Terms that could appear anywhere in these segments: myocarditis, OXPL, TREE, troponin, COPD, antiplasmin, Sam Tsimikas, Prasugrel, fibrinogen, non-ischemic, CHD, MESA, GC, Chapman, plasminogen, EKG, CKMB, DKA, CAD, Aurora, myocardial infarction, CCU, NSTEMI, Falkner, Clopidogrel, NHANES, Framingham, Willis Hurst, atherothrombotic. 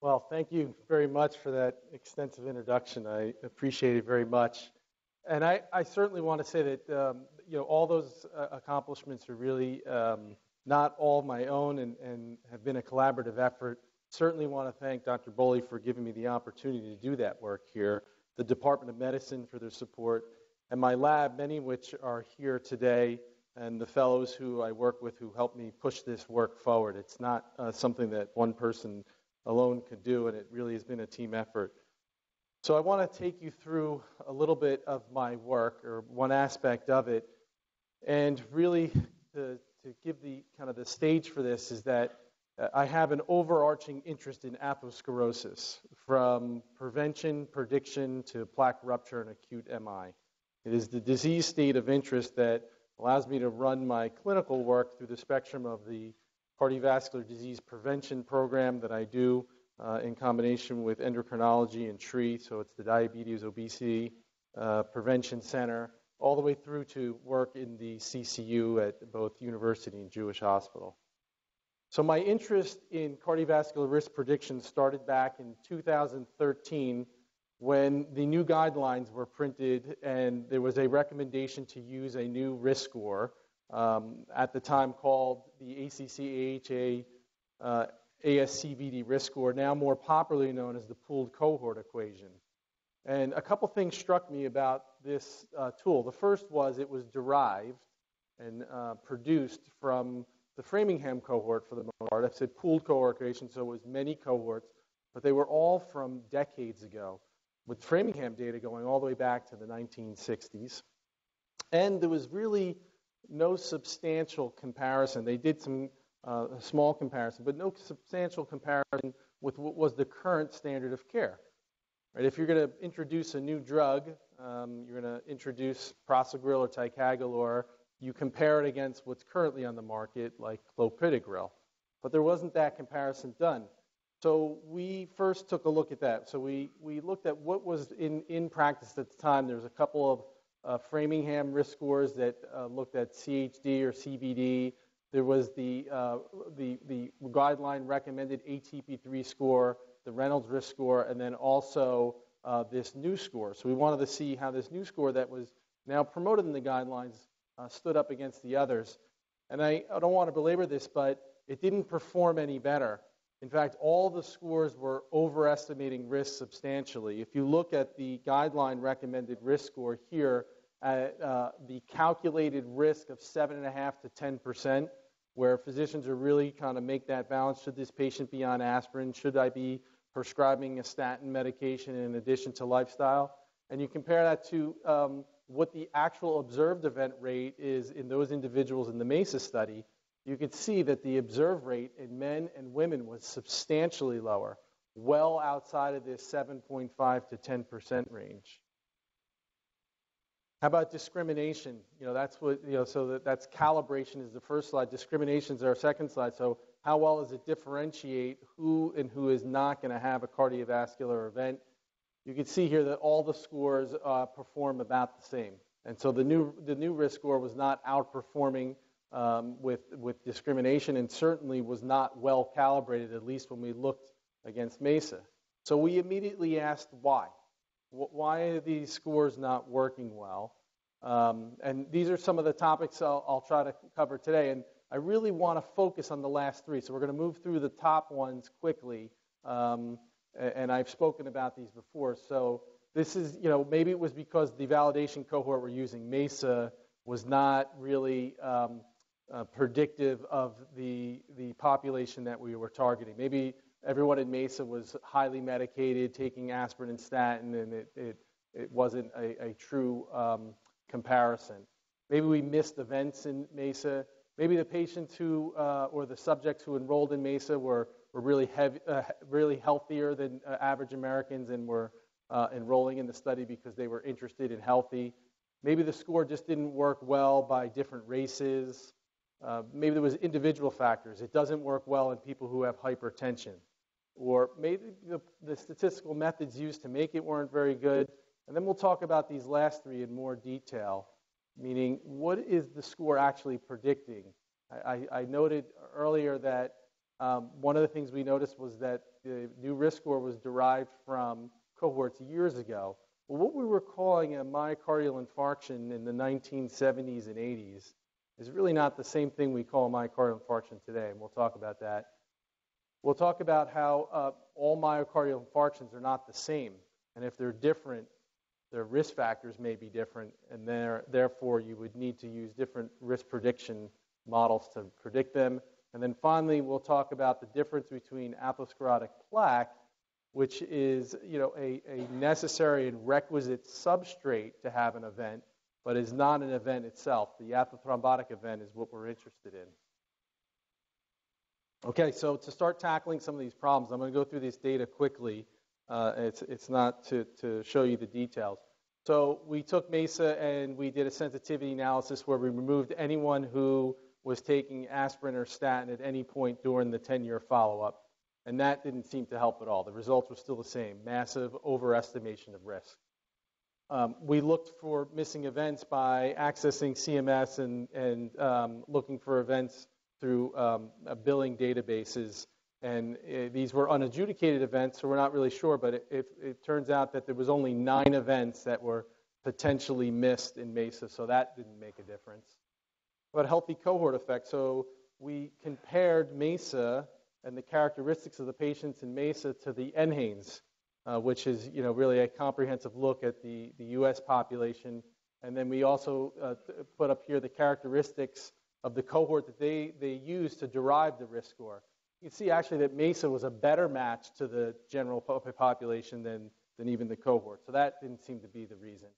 Well, thank you very much for that extensive introduction. I appreciate it very much. And I certainly want to say that all those accomplishments are really not all my own and have been a collaborative effort. Certainly want to thank Dr. Bolli for giving me the opportunity to do that work here, the Department of Medicine for their support, and my lab, many of which are here today, and the fellows who I work with who helped me push this work forward. It's not something that one person alone could do, and it really has been a team effort. So I want to take you through a little bit of my work, or one aspect of it, and really to give the kind of the stage for this is that I have an overarching interest in atherosclerosis, from prevention, prediction, to plaque rupture and acute MI. It is the disease state of interest that allows me to run my clinical work through the spectrum of the cardiovascular disease prevention program that I do in combination with endocrinology and TREE, so it's the Diabetes Obesity Prevention Center, all the way through to work in the CCU at both University and Jewish Hospital. So my interest in cardiovascular risk prediction started back in 2013 when the new guidelines were printed and there was a recommendation to use a new risk score, at the time called the ACC-AHA ASCVD risk score, now more popularly known as the pooled cohort equation. And a couple things struck me about this tool. The first was it was derived and produced from the Framingham cohort for the most part. I said pooled cohort equation, so it was many cohorts, but they were all from decades ago, with Framingham data going all the way back to the 1960s. And there was really no substantial comparison. They did some a small comparison, but no substantial comparison with what was the current standard of care. Right? If you're going to introduce a new drug, you're going to introduce Prasugrel or Ticagrelor, you compare it against what's currently on the market, like Clopidogrel. But there wasn't that comparison done. So we first took a look at that. So we looked at what was in practice at the time. There was a couple of Framingham risk scores that looked at CHD or CBD. There was the guideline recommended ATP3 score, the Reynolds risk score, and then also this new score. So we wanted to see how this new score that was now promoted in the guidelines stood up against the others. And I don't want to belabor this, but it didn't perform any better. In fact, all the scores were overestimating risk substantially. If you look at the guideline recommended risk score here, at the calculated risk of 7.5 to 10%, where physicians are really trying to make that balance. Should this patient be on aspirin? Should I be prescribing a statin medication in addition to lifestyle? And you compare that to what the actual observed event rate is in those individuals in the MESA study, you could see that the observed rate in men and women was substantially lower, well outside of this 7.5 to 10% range. How about discrimination? That's what, so that's calibration is the first slide. Discrimination is our second slide. So how well does it differentiate who and who is not going to have a cardiovascular event? You can see here that all the scores perform about the same. And so the new risk score was not outperforming with discrimination, and certainly was not well calibrated, at least when we looked against MESA. So we immediately asked why. Why are these scores not working well? And these are some of the topics I'll try to cover today. And I really want to focus on the last three. So we're going to move through the top ones quickly. And I've spoken about these before. So this is, maybe it was because the validation cohort we're using, MESA, was not really predictive of the population that we were targeting. Maybe everyone in MESA was highly medicated, taking aspirin and statin, and it wasn't a true comparison. Maybe we missed events in MESA. Maybe the patients who, or the subjects who enrolled in MESA were really healthier than average Americans and were enrolling in the study because they were interested in healthy. Maybe the score just didn't work well by different races. Maybe there was individual factors. It doesn't work well in people who have hypertension. Or maybe the statistical methods used to make it weren't very good. And then we'll talk about these last three in more detail, meaning what is the score actually predicting? I noted earlier that One of the things we noticed was that the new risk score was derived from cohorts years ago. Well, what we were calling a myocardial infarction in the 1970s and 80s is really not the same thing we call myocardial infarction today, and we'll talk about that. We'll talk about how all myocardial infarctions are not the same, and if they're different, their risk factors may be different, and therefore you would need to use different risk prediction models to predict them. And then finally, we'll talk about the difference between atherosclerotic plaque, which is, you know, a necessary and requisite substrate to have an event, but is not an event itself. The atherothrombotic event is what we're interested in. Okay, so to start tackling some of these problems, I'm going to go through this data quickly. It's not to show you the details. So we took MESA and we did a sensitivity analysis where we removed anyone who was taking aspirin or statin at any point during the 10-year follow-up. And that didn't seem to help at all. The results were still the same, massive overestimation of risk. We looked for missing events by accessing CMS and looking for events through billing databases. And these were unadjudicated events, so we're not really sure, but it turns out that there was only 9 events that were potentially missed in MESA, so that didn't make a difference. But healthy cohort effect, so we compared MESA and the characteristics of the patients in MESA to the NHANES, which is, you know, really a comprehensive look at the U.S. population. And then we also put up here the characteristics of the cohort that they used to derive the risk score. You can see actually that MESA was a better match to the general population than even the cohort. So that didn't seem to be the reason.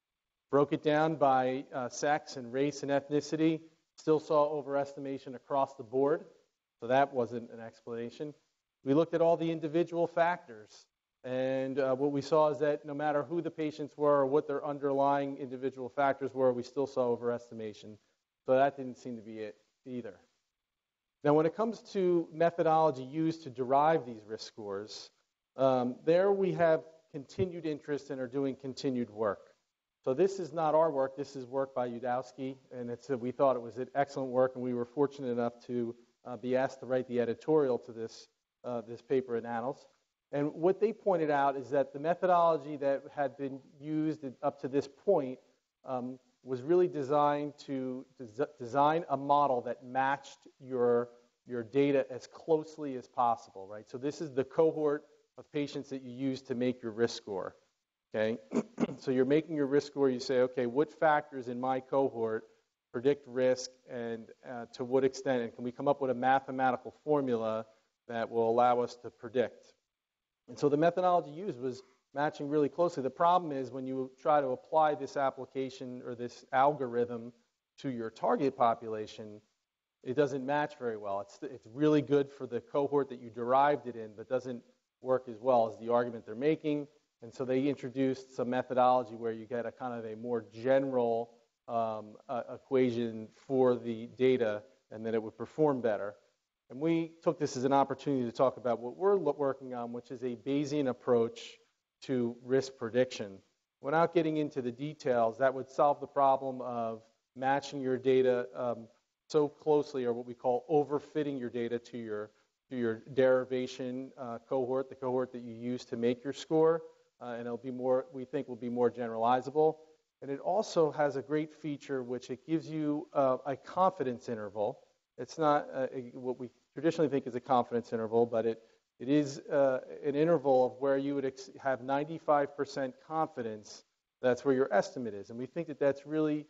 Broke it down by sex and race and ethnicity. Still saw overestimation across the board. So that wasn't an explanation. We looked at all the individual factors. And what we saw is that no matter who the patients were or what their underlying individual factors were, we still saw overestimation. So that didn't seem to be it either. Now, when it comes to methodology used to derive these risk scores, there we have continued interest and are doing continued work. So this is not our work. This is work by Yudowski, and we thought it was excellent work, and we were fortunate enough to be asked to write the editorial to this paper in Annals. And what they pointed out is that the methodology that had been used up to this point was really designed to design a model that matched your data as closely as possible, right? So this is the cohort of patients that you use to make your risk score, okay? So you're making your risk score, you say, okay, what factors in my cohort predict risk and to what extent, and can we come up with a mathematical formula that will allow us to predict? And so the methodology used was matching really closely. The problem is when you try to apply this application or this algorithm to your target population, it doesn't match very well. It's really good for the cohort that you derived it in, but doesn't work as well as the argument they're making. And so they introduced some methodology where you get a kind of a more general equation for the data, and then it would perform better. And we took this as an opportunity to talk about what we're working on, which is a Bayesian approach to risk prediction. Without getting into the details, that would solve the problem of matching your data so closely, or what we call overfitting your data to your derivation cohort, the cohort that you use to make your score, and it'll be more, we think, will be more generalizable. And it also has a great feature, which it gives you a confidence interval. It's not what we traditionally think is a confidence interval, but it is an interval of where you would have 95% confidence that's where your estimate is. And we think that that's really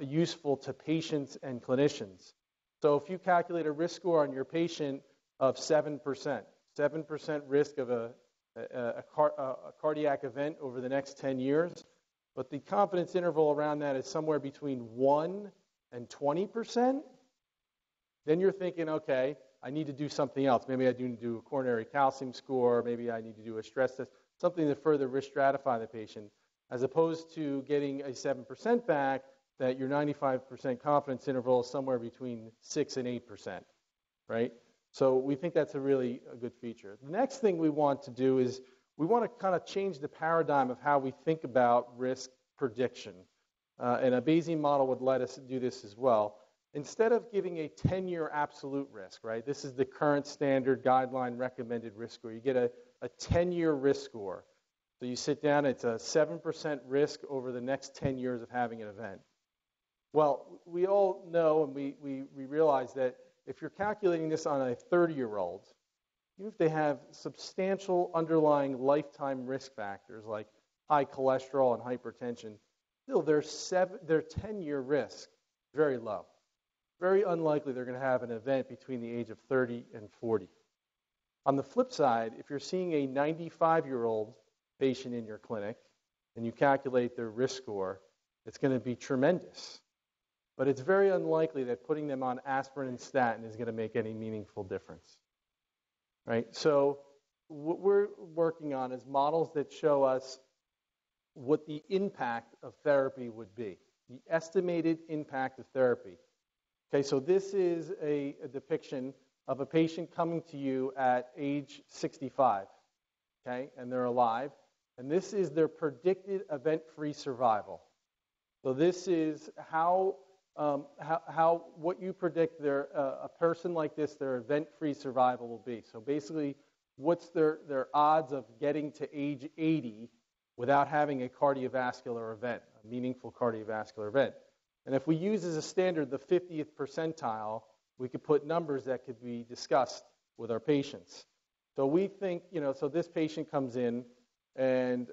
useful to patients and clinicians. So if you calculate a risk score on your patient of 7%, 7% risk of a cardiac event over the next 10 years, but the confidence interval around that is somewhere between 1 and 20%, then you're thinking, okay, I need to do something else. Maybe I need to do a coronary calcium score. Maybe I need to do a stress test, something to further risk stratify the patient, as opposed to getting a 7% back that your 95% confidence interval is somewhere between 6 and 8%, right? So we think that's a really good feature. The next thing we want to do is we want to kind of change the paradigm of how we think about risk prediction. And a Bayesian model would let us do this as well. Instead of giving a 10-year absolute risk, right? This is the current standard guideline recommended risk score. You get a 10-year risk score. So you sit down, it's a 7% risk over the next 10 years of having an event. Well, we all know and we realize that if you're calculating this on a 30-year-old, even if they have substantial underlying lifetime risk factors like high cholesterol and hypertension, still their 10-year risk is very low. Very unlikely they're going to have an event between the age of 30 and 40. On the flip side, if you're seeing a 95-year-old patient in your clinic and you calculate their risk score, it's going to be tremendous. But it's very unlikely that putting them on aspirin and statin is going to make any meaningful difference. Right? So what we're working on is models that show us what the impact of therapy would be, the estimated impact of therapy. Okay, so this is a depiction of a patient coming to you at age 65, okay, and they're alive. And this is their predicted event-free survival. So this is how what you predict a person like this, their event-free survival will be. So basically, what's their odds of getting to age 80 without having a cardiovascular event, a meaningful cardiovascular event. And if we use as a standard the 50th percentile, we could put numbers that could be discussed with our patients. So we think, so this patient comes in and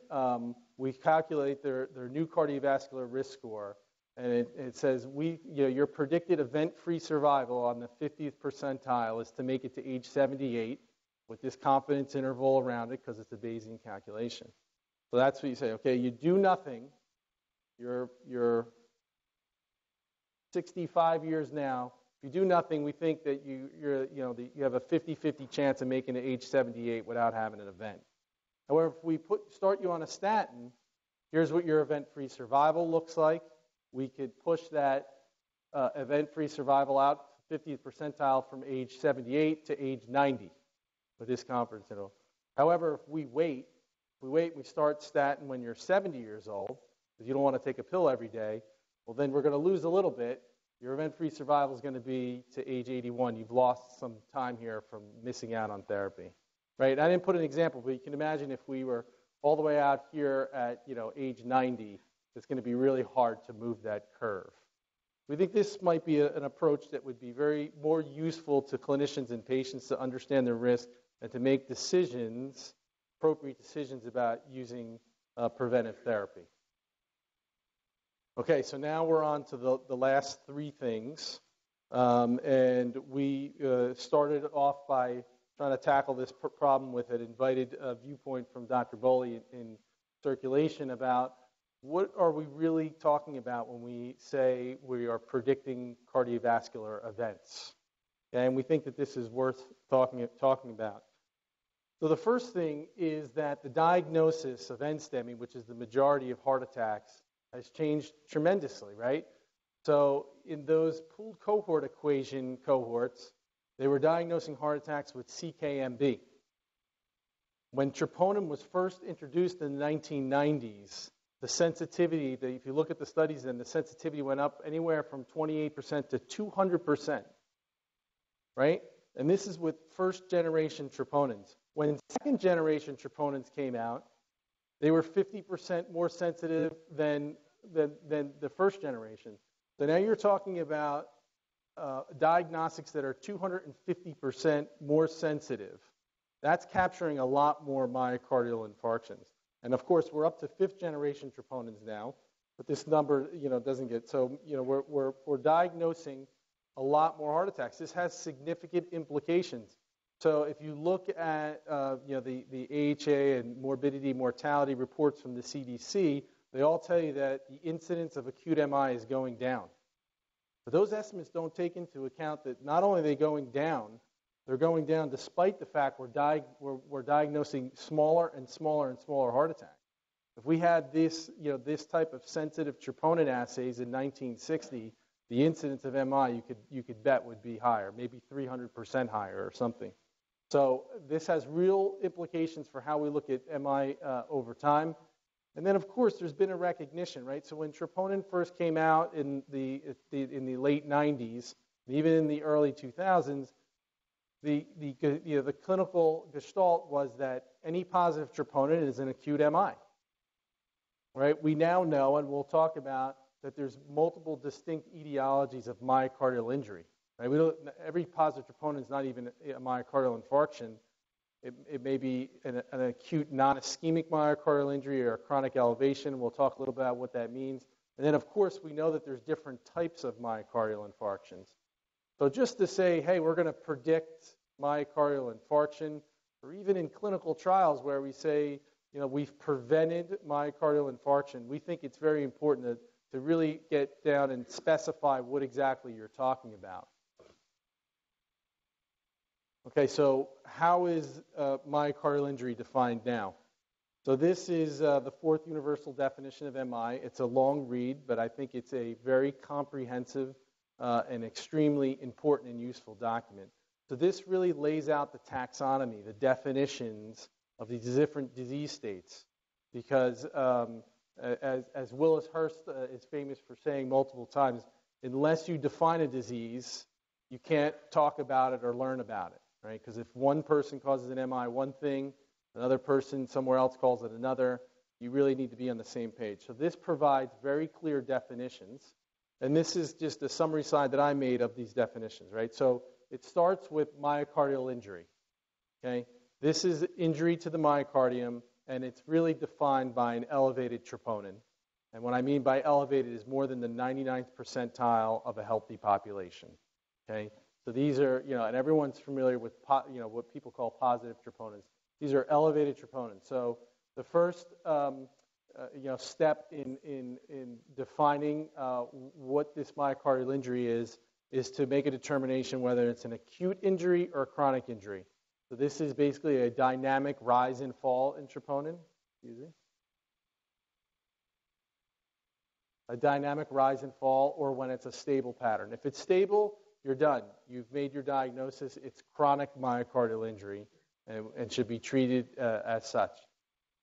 we calculate their new cardiovascular risk score. And it says, your predicted event-free survival on the 50th percentile is to make it to age 78 with this confidence interval around it because it's a Bayesian calculation. So that's what you say. Okay, you do nothing. You're 65 years now. If you do nothing, we think that you have a 50-50 chance of making it to age 78 without having an event. However, if we start you on a statin, here's what your event-free survival looks like. We could push that event-free survival out 50th percentile from age 78 to age 90 with this confidence interval. However, if we wait, we start statin when you're 70 years old because you don't want to take a pill every day. Well, then we're going to lose a little bit. Your event-free survival is going to be to age 81. You've lost some time here from missing out on therapy, right? I didn't put an example, but you can imagine if we were all the way out here at age 90, it's going to be really hard to move that curve. We think this might be an approach that would be more useful to clinicians and patients to understand their risk and to make decisions, appropriate decisions about using preventive therapy. Okay, so now we're on to the last three things. And we started off by trying to tackle this problem with an invited viewpoint from Dr. Bolli in circulation about what are we really talking about when we say we are predicting cardiovascular events. And we think that this is worth talking about. So the first thing is that the diagnosis of NSTEMI, which is the majority of heart attacks, has changed tremendously, right? So in those pooled cohort equation cohorts, they were diagnosing heart attacks with CKMB. When troponin was first introduced in the 1990s, the sensitivity, if you look at the studies, then the sensitivity went up anywhere from 28% to 200%, right? And this is with first-generation troponins. When second-generation troponins came out, they were 50% more sensitive than the first generation. So now you're talking about diagnostics that are 250% more sensitive. That's capturing a lot more myocardial infarctions. And of course, we're up to fifth-generation troponins now, but this number, doesn't get so. We're diagnosing a lot more heart attacks. This has significant implications. So if you look at the AHA and morbidity mortality reports from the CDC, they all tell you that the incidence of acute MI is going down. But those estimates don't take into account that not only are they going down, they're going down despite the fact we're diagnosing smaller and smaller and smaller heart attacks. If we had this type of sensitive troponin assays in 1960, the incidence of MI you could bet would be higher, maybe 300% higher or something. So this has real implications for how we look at MI over time. And then, of course, there's been a recognition, right? So when troponin first came out in the late 90s, even in the early 2000s, the clinical gestalt was that any positive troponin is an acute MI, right? We now know, and we'll talk about, that there's multiple distinct etiologies of myocardial injury. Right? We don't, every positive troponin is not even a myocardial infarction. It may be an acute non-ischemic myocardial injury or a chronic elevation. We'll talk a little bit about what that means. And then, of course, we know that there's different types of myocardial infarctions. So just to say, hey, we're going to predict myocardial infarction, or even in clinical trials where we say, you know, we've prevented myocardial infarction, we think it's very important to really get down and specify what exactly you're talking about. Okay, so how is myocardial injury defined now? So this is the fourth universal definition of MI. It's a long read, but I think it's a very comprehensive and extremely important and useful document. So this really lays out the taxonomy, the definitions of these different disease states, because as Willis Hurst is famous for saying multiple times, unless you define a disease, you can't talk about it or learn about it, right? Because if one person causes an MI one thing, another person somewhere else calls it another, you really need to be on the same page. So this provides very clear definitions. And this is just a summary slide that I made of these definitions, right? So it starts with myocardial injury, okay? This is injury to the myocardium, and it's really defined by an elevated troponin. And what I mean by elevated is more than the 99th percentile of a healthy population, okay? So these are, you know, and everyone's familiar with, you know, what people call positive troponins. These are elevated troponins. So the first, you know, step in defining what this myocardial injury is to make a determination whether it's an acute injury or a chronic injury. So this is basically a dynamic rise and fall in troponin. Excuse me. A dynamic rise and fall, or when it's a stable pattern. If it's stable, you're done. You've made your diagnosis. It's chronic myocardial injury and should be treated as such.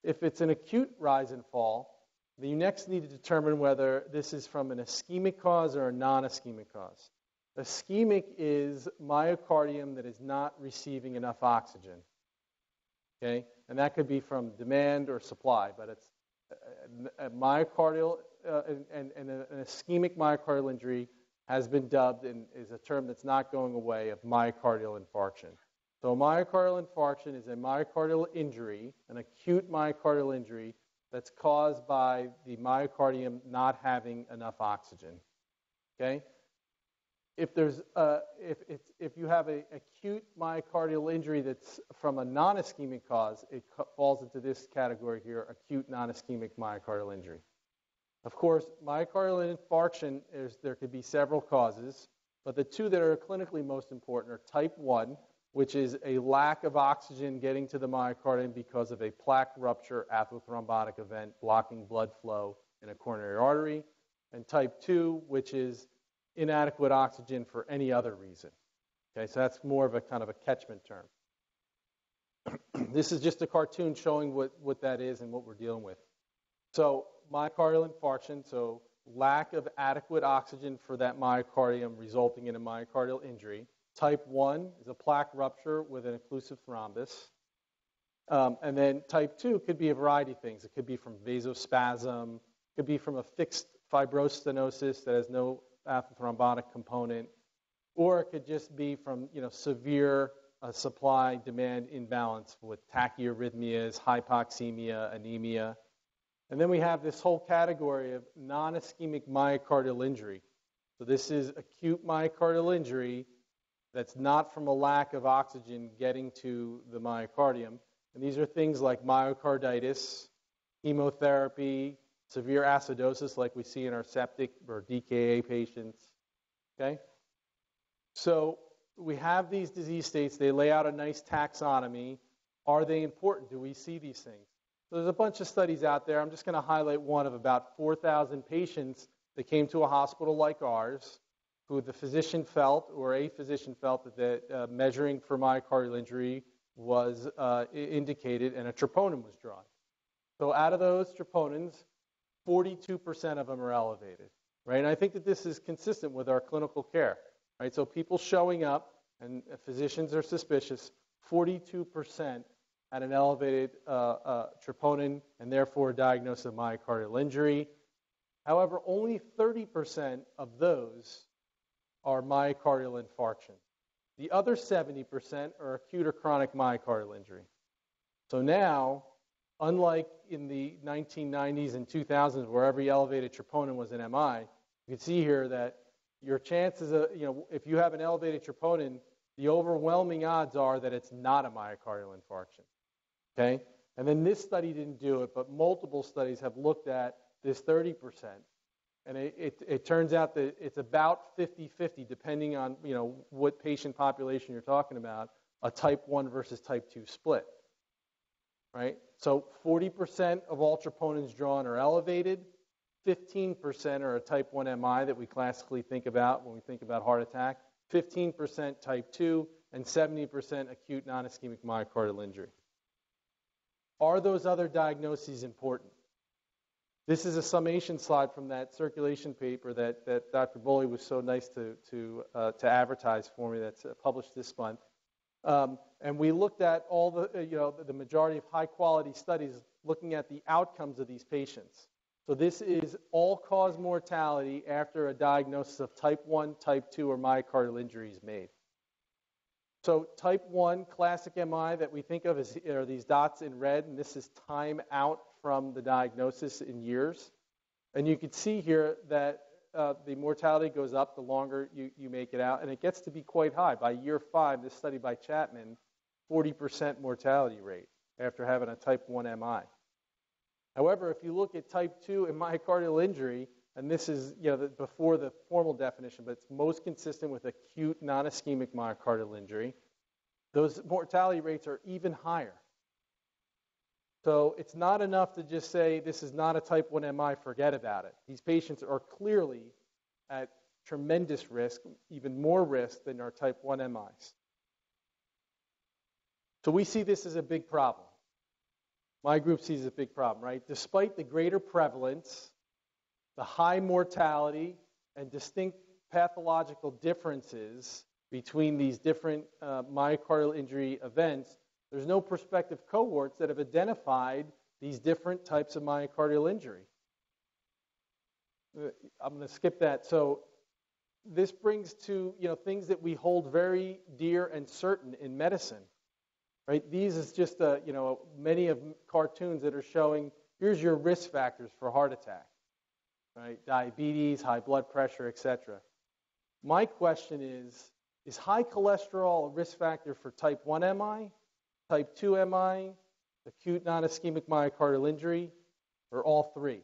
If it's an acute rise and fall, then you next need to determine whether this is from an ischemic cause or a non-ischemic cause. Ischemic is myocardium that is not receiving enough oxygen, okay? And that could be from demand or supply, but it's a myocardial, and an ischemic myocardial injury has been dubbed and is a term that's not going away of myocardial infarction. So a myocardial infarction is a myocardial injury, an acute myocardial injury that's caused by the myocardium not having enough oxygen, okay? If there's if you have an acute myocardial injury that's from a non-ischemic cause, it falls into this category here, acute non-ischemic myocardial injury. Of course, myocardial infarction, there could be several causes, but the two that are clinically most important are type 1, which is a lack of oxygen getting to the myocardium because of a plaque rupture atherothrombotic event blocking blood flow in a coronary artery, and type 2, which is inadequate oxygen for any other reason. Okay, so that's more of a kind of a catchment term. This is just a cartoon showing what that is and what we're dealing with. So myocardial infarction, so lack of adequate oxygen for that myocardium resulting in a myocardial injury. Type 1 is a plaque rupture with an occlusive thrombus. And then type 2 could be a variety of things. It could be from vasospasm, it could be from a fixed fibrostenosis that has no atherothrombotic component, or it could just be from, you know, severe supply-demand imbalance with tachyarrhythmias, hypoxemia, anemia. And then we have this whole category of non-ischemic myocardial injury. So this is acute myocardial injury that's not from a lack of oxygen getting to the myocardium. And these are things like myocarditis, chemotherapy, severe acidosis like we see in our septic or DKA patients, okay? So we have these disease states. They lay out a nice taxonomy. Are they important? Do we see these things? So there's a bunch of studies out there. I'm just going to highlight one of about 4,000 patients that came to a hospital like ours who the physician felt, or a physician felt, that measuring for myocardial injury was indicated and a troponin was drawn. So out of those troponins, 42% of them are elevated, right? And I think that this is consistent with our clinical care, right? So people showing up, and physicians are suspicious, 42% at an elevated troponin, and therefore diagnosed a myocardial injury. However, only 30% of those are myocardial infarction. The other 70% are acute or chronic myocardial injury. So now, unlike in the 1990s and 2000s, where every elevated troponin was an MI, you can see here that your chances of, you know, if you have an elevated troponin, the overwhelming odds are that it's not a myocardial infarction, okay? And then this study didn't do it, but multiple studies have looked at this 30%. And it turns out that it's about 50-50, depending on, you know, what patient population you're talking about, a type 1 versus type 2 split, right? So 40% of all troponins drawn are elevated, 15% are a type 1 MI that we classically think about when we think about heart attack, 15% type 2, and 70% acute non-ischemic myocardial injury. Are those other diagnoses important? This is a summation slide from that circulation paper that Dr. Bolli was so nice to advertise for me, that's published this month. And we looked at all the majority of high quality studies looking at the outcomes of these patients. So this is all-cause mortality after a diagnosis of type 1, type 2, or myocardial injury is made. So type 1, classic MI that we think of as, are these dots in red, and this is time out from the diagnosis in years. And you can see here that the mortality goes up the longer you make it out, and it gets to be quite high. By year 5, this study by Chapman, 40% mortality rate after having a type 1 MI. However, if you look at type 2 and myocardial injury, and this is, you know, before the formal definition, but it's most consistent with acute non-ischemic myocardial injury, those mortality rates are even higher. So it's not enough to just say this is not a type 1 MI, forget about it. These patients are clearly at tremendous risk, even more risk than our type 1 MIs. So we see this as a big problem. My group sees a big problem, right? Despite the greater prevalence, the high mortality, and distinct pathological differences between these different myocardial injury events, there's no prospective cohorts that have identified these different types of myocardial injury. I'm going to skip that. So this brings to, you know, things that we hold very dear and certain in medicine, right? These is just many of cartoons that are showing here's your risk factors for heart attack, right? Diabetes, high blood pressure, etc. My question is high cholesterol a risk factor for type 1 MI? Type 2 MI, acute non-ischemic myocardial injury, or all three,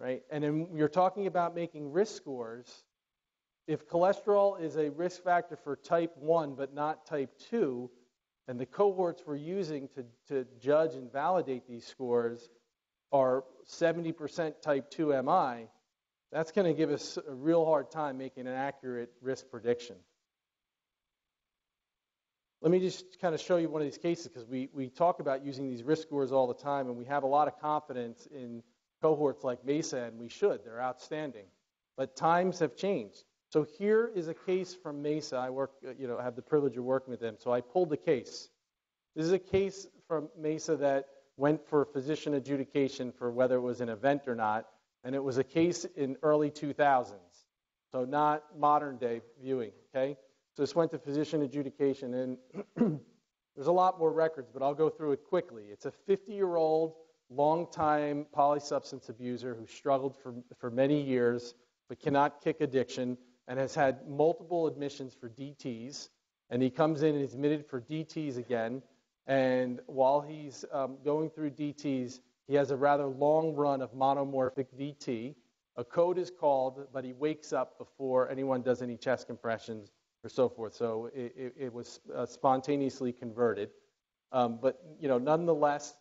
right? And then you're talking about making risk scores. If cholesterol is a risk factor for type 1 but not type 2, and the cohorts we're using to judge and validate these scores are 70% type 2 MI, that's going to give us a real hard time making an accurate risk prediction. Let me just kind of show you one of these cases, because we talk about using these risk scores all the time, and we have a lot of confidence in cohorts like MESA, and we should. They're outstanding. But times have changed. So here is a case from MESA. I have the privilege of working with them. So I pulled the case. This is a case from MESA that went for physician adjudication for whether it was an event or not, and it was a case in early 2000s. So not modern day viewing, okay? So this went to physician adjudication, and there's a lot more records, but I'll go through it quickly. It's a 50-year-old, long-time polysubstance abuser who struggled for many years but cannot kick addiction and has had multiple admissions for DTs, and he comes in and is admitted for DTs again, and while he's going through DTs, he has a rather long run of monomorphic DT. A code is called, but he wakes up before anyone does any chest compressions or so forth. So it was spontaneously converted. But, you know, nonetheless,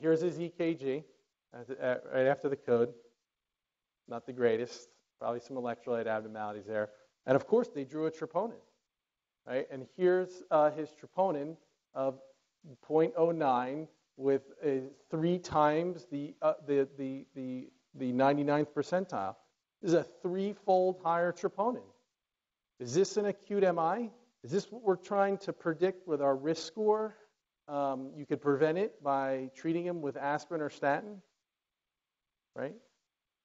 here's his EKG right after the code. Not the greatest. Probably some electrolyte abnormalities there. And, of course, they drew a troponin, right? And here's his troponin of 0.09 with 3 times the 99th percentile. This is a 3-fold higher troponin. Is this an acute MI? Is this what we're trying to predict with our risk score? You could prevent it by treating him with aspirin or statin, right?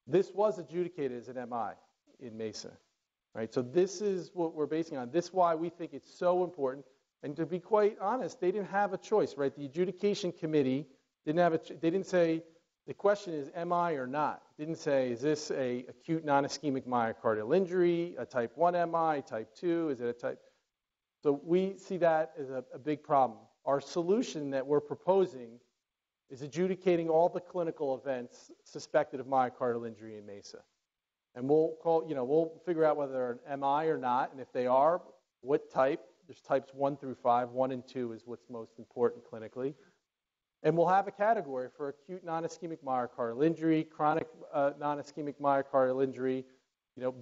This was adjudicated as an MI in MESA, right? So this is what we're basing on. This is why we think it's so important. And to be quite honest, they didn't have a choice, right? The adjudication committee didn't have a they didn't say, the question is MI or not. It didn't say, is this a acute non-ischemic myocardial injury, a type 1 MI, type 2, is it a type? So we see that as a big problem. Our solution that we're proposing is adjudicating all the clinical events suspected of myocardial injury in MESA. And we'll call, we'll figure out whether they're an MI or not, and if they are, what type. There's types 1 through 5. 1 and 2 is what's most important clinically. And we'll have a category for acute non-ischemic myocardial injury, chronic non-ischemic myocardial injury,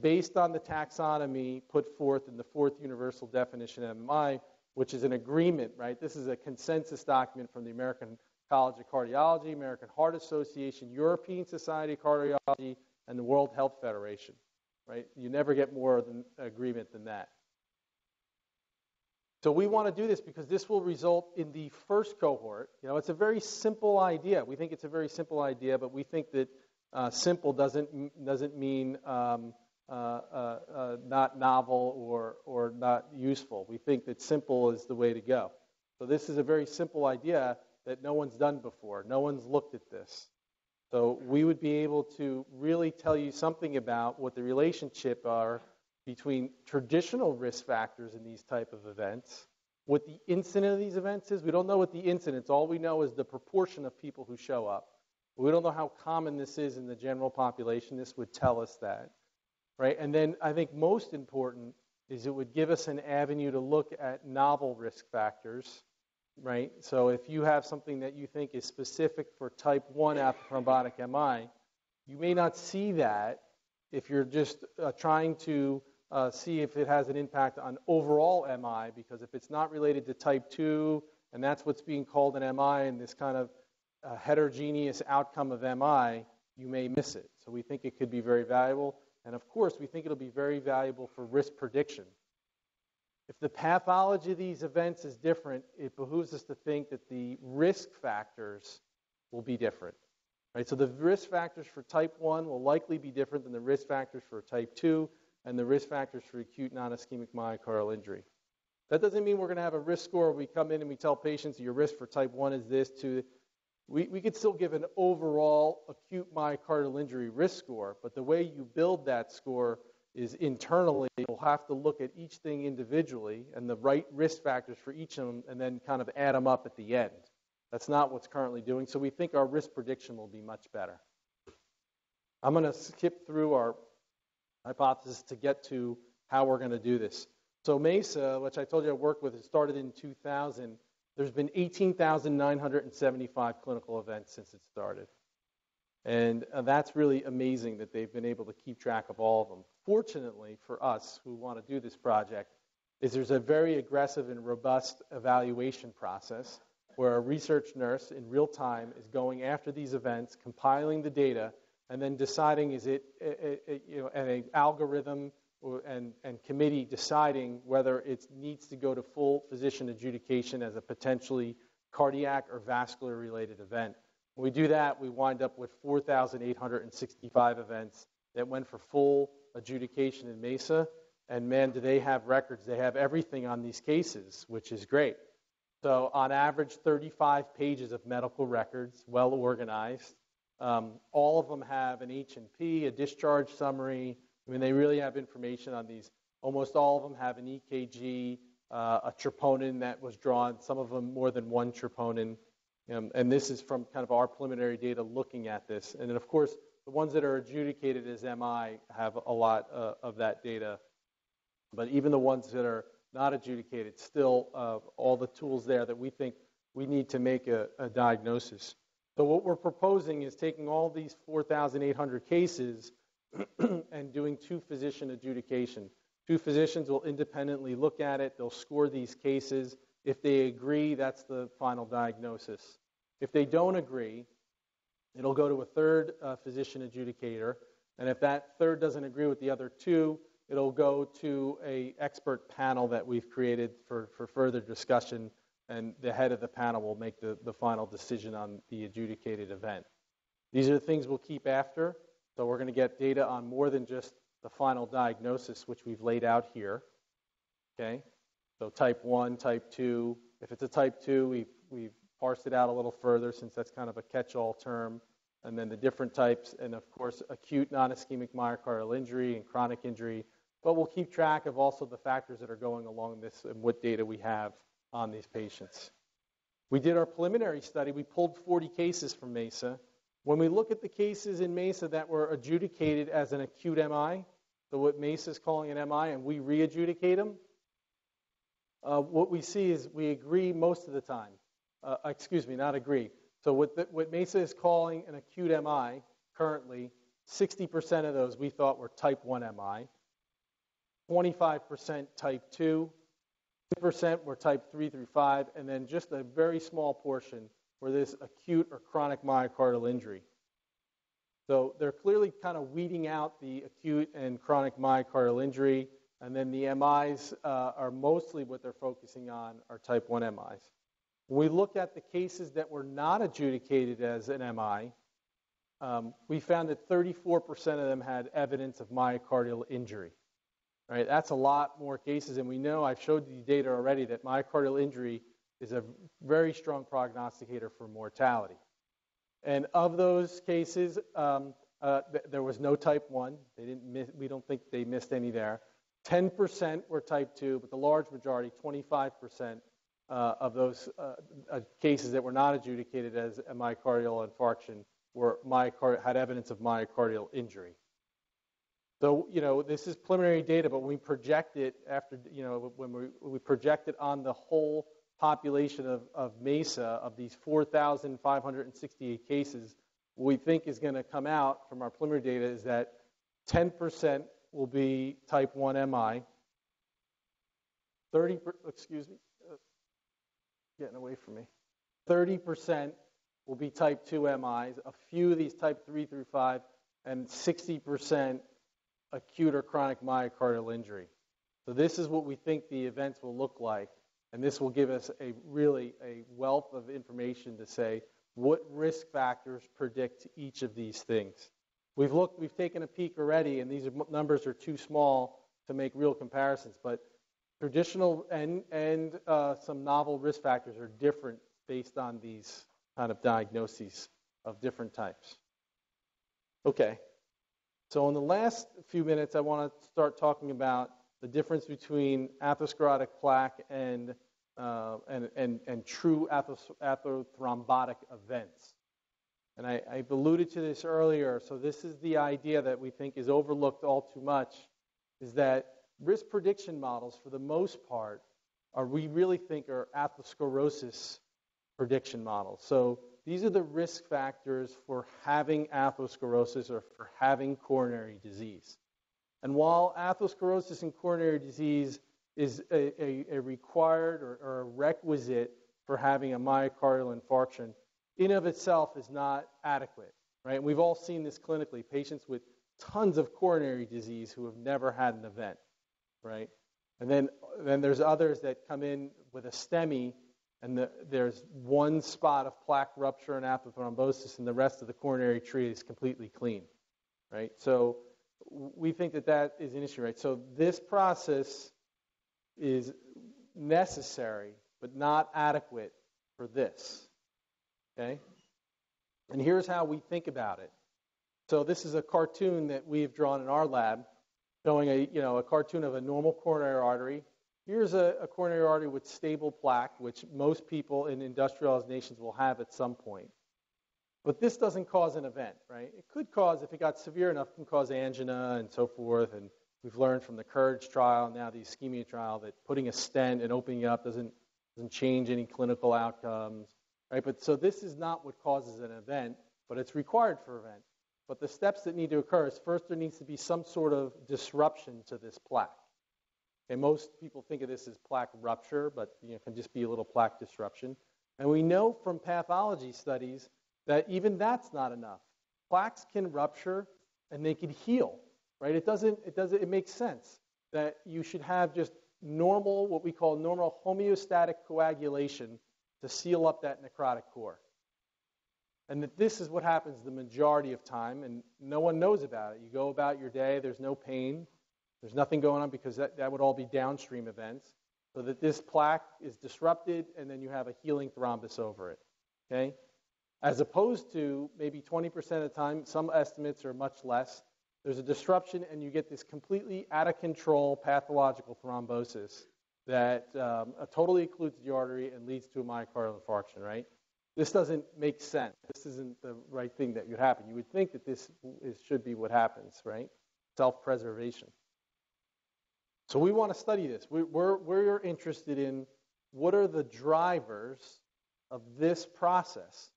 based on the taxonomy put forth in the 4th universal definition of MI, which is an agreement, right? This is a consensus document from the American College of Cardiology, American Heart Association, European Society of Cardiology, and the World Health Federation, right? You never get more than agreement than that. So we want to do this because this will result in the first cohort. It's a very simple idea. We think it's a very simple idea, but we think that simple doesn't mean not novel or not useful. We think that simple is the way to go. So this is a very simple idea that no one's done before. No one's looked at this. So we would be able to really tell you something about what the relationship are between traditional risk factors in these type of events, what the incidence of these events is. We don't know what the incidence, all we know is the proportion of people who show up. We don't know how common this is in the general population. This would tell us that, right? And then I think most important is it would give us an avenue to look at novel risk factors, right? So if you have something that you think is specific for type 1 atherothrombotic MI, you may not see that if you're just trying to see if it has an impact on overall MI, because if it's not related to type 2, and that's what's being called an MI, and this kind of heterogeneous outcome of MI, you may miss it. So we think it could be very valuable. And of course, we think it'll be very valuable for risk prediction. If the pathology of these events is different, it behooves us to think that the risk factors will be different. Right? So the risk factors for type 1 will likely be different than the risk factors for type 2. And the risk factors for acute non-ischemic myocardial injury. That doesn't mean we're going to have a risk score. We come in and we tell patients your risk for type 1 is this, 2. We could still give an overall acute myocardial injury risk score, but the way you build that score is internally. You'll have to look at each thing individually and the right risk factors for each of them and then kind of add them up at the end. That's not what's currently doing. So we think our risk prediction will be much better. I'm going to skip through our hypothesis to get to how we're going to do this. So MESA, which I told you I worked with, it started in 2000. There's been 18,975 clinical events since it started. And that's really amazing that they've been able to keep track of all of them. Fortunately for us who want to do this project is there's a very aggressive and robust evaluation process where a research nurse in real time is going after these events, compiling the data, and then deciding is it, and an algorithm and committee deciding whether it needs to go to full physician adjudication as a potentially cardiac or vascular related event. When we do that, we wind up with 4,865 events that went for full adjudication in MESA. And man, do they have records. They have everything on these cases, which is great. So on average, 35 pages of medical records, well organized. All of them have an H&P, a discharge summary. I mean, they really have information on these. Almost all of them have an EKG, a troponin that was drawn, some of them more than one troponin. And this is from kind of our preliminary data looking at this. And then, of course, the ones that are adjudicated as MI have a lot of that data. But even the ones that are not adjudicated, still all the tools there that we think we need to make a diagnosis. So what we're proposing is taking all these 4,800 cases and doing 2 physician adjudication. 2 physicians will independently look at it. They'll score these cases. If they agree, that's the final diagnosis. If they don't agree, it'll go to a third physician adjudicator. And if that third doesn't agree with the other two, it'll go to an expert panel that we've created for further discussion. And the head of the panel will make the final decision on the adjudicated event. These are the things we'll keep after. So we're going to get data on more than just the final diagnosis, which we've laid out here. Okay, so type 1, type 2. If it's a type 2, we've parsed it out a little further since that's kind of a catch-all term. And then the different types, and of course, acute non-ischemic myocardial injury and chronic injury. But we'll keep track of also the factors that are going along this and what data we have on these patients. We did our preliminary study. We pulled 40 cases from MESA. When we look at the cases in MESA that were adjudicated as an acute MI, so what MESA is calling an MI, and we re-adjudicate them, what we see is we agree most of the time. Excuse me, not agree. So what MESA is calling an acute MI currently, 60% of those we thought were type 1 MI, 25% type 2, 2% were type 3 through 5, and then just a very small portion were this acute or chronic myocardial injury. So they're clearly kind of weeding out the acute and chronic myocardial injury, and then the MIs are mostly what they're focusing on are type 1 MIs. When we looked at the cases that were not adjudicated as an MI, we found that 34% of them had evidence of myocardial injury. Right, that's a lot more cases, and we know I've showed you data already that myocardial injury is a very strong prognosticator for mortality. And of those cases, there was no type 1. They didn't miss, we don't think they missed any there. 10% were type 2, but the large majority, 25%, of those cases that were not adjudicated as a myocardial infarction were had evidence of myocardial injury. So, you know, this is preliminary data, but when we project it after, you know, when we project it on the whole population of MESA, of these 4,568 cases, what we think is going to come out from our preliminary data is that 10% will be type 1 MI, 30% will be type 2 MIs, a few of these type 3 through 5, and 60% acute or chronic myocardial injury. So this is what we think the events will look like, and this will give us a really a wealth of information to say what risk factors predict each of these things. We've taken a peek already, and these numbers are too small to make real comparisons, but traditional and some novel risk factors are different based on these kind of diagnoses of different types. Okay, so in the last few minutes, I want to start talking about the difference between atherosclerotic plaque and true atherothrombotic events. And I alluded to this earlier, so this is the idea that we think is overlooked all too much, is that risk prediction models, for the most part, we really think are atherosclerosis prediction models. So these are the risk factors for having atherosclerosis or for having coronary disease. And while atherosclerosis and coronary disease is a required or a requisite for having a myocardial infarction, in of itself is not adequate, right? And we've all seen this clinically, patients with tons of coronary disease who have never had an event. Right, and then there's others that come in with a STEMI, and there's one spot of plaque rupture and atherothrombosis, and the rest of the coronary tree is completely clean. Right, so we think that is an issue. Right, so this process is necessary but not adequate for this. Okay, and here's how we think about it. So this is a cartoon that we've drawn in our lab, showing a cartoon of a normal coronary artery. Here's a coronary artery with stable plaque, which most people in industrialized nations will have at some point. But this doesn't cause an event, right? It could cause, if it got severe enough, it can cause angina and so forth. And we've learned from the CURGE trial, now the ischemia trial, that putting a stent and opening it up doesn't change any clinical outcomes, right? But so this is not what causes an event, but it's required for event. But the steps that need to occur is, first, there needs to be some sort of disruption to this plaque. And most people think of this as plaque rupture, but it can just be a little plaque disruption. And we know from pathology studies that even that's not enough. Plaques can rupture and they can heal, right? It makes sense that you should have just normal, what we call normal homeostatic coagulation to seal up that necrotic core. And that this is what happens the majority of time, and no one knows about it. You go about your day, there's no pain, there's nothing going on, because that would all be downstream events. So that this plaque is disrupted, and then you have a healing thrombus over it, okay? As opposed to maybe 20% of the time, some estimates are much less, there's a disruption and you get this completely out of control pathological thrombosis that totally occludes the artery and leads to a myocardial infarction, right? This doesn't make sense. This isn't the right thing that would happen. You would think that this should be what happens, right? Self-preservation. So we want to study this. We're interested in what are the drivers of this process.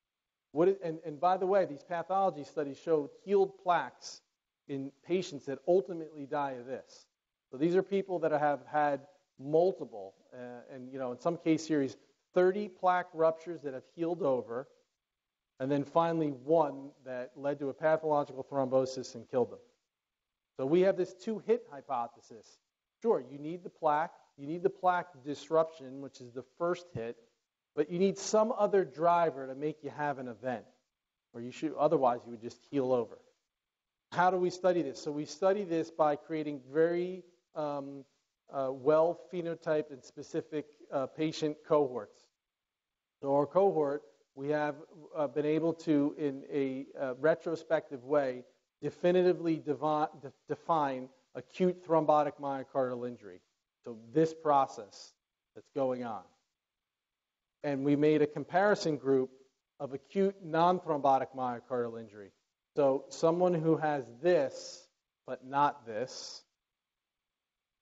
And by the way, these pathology studies show healed plaques in patients that ultimately die of this. So these are people that have had multiple, and you know, in some case series, 30 plaque ruptures that have healed over, and then finally one that led to a pathological thrombosis and killed them. So we have this two-hit hypothesis. Sure, you need the plaque disruption, which is the first hit, but you need some other driver to make you have an event, or otherwise you would just heal over. How do we study this? So we study this by creating very well phenotyped and specific patient cohorts. So our cohort, we have been able to, in a retrospective way, definitively define acute thrombotic myocardial injury. So this process that's going on. And we made a comparison group of acute non-thrombotic myocardial injury. So someone who has this, but not this.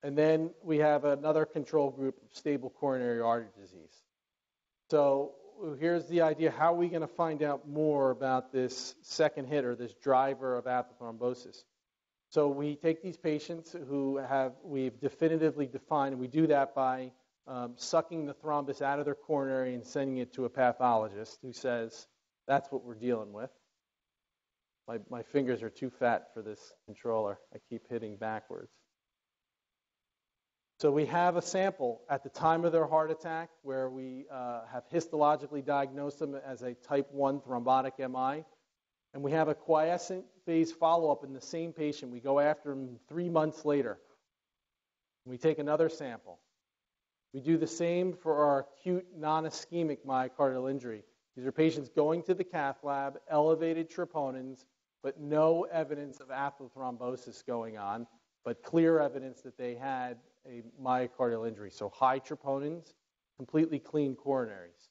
And then we have another control group of stable coronary artery disease. So here's the idea. How are we going to find out more about this second hit or this driver of atherothrombosis? So we take these patients who we've definitively defined, and we do that by sucking the thrombus out of their coronary and sending it to a pathologist who says, that's what we're dealing with. My fingers are too fat for this controller. I keep hitting backwards. So we have a sample at the time of their heart attack where we have histologically diagnosed them as a type 1 thrombotic MI. And we have a quiescent phase follow-up in the same patient. We go after them 3 months later. We take another sample. We do the same for our acute non-ischemic myocardial injury. These are patients going to the cath lab, elevated troponins, but no evidence of atherothrombosis going on, but clear evidence that they had a myocardial injury. So high troponins, completely clean coronaries.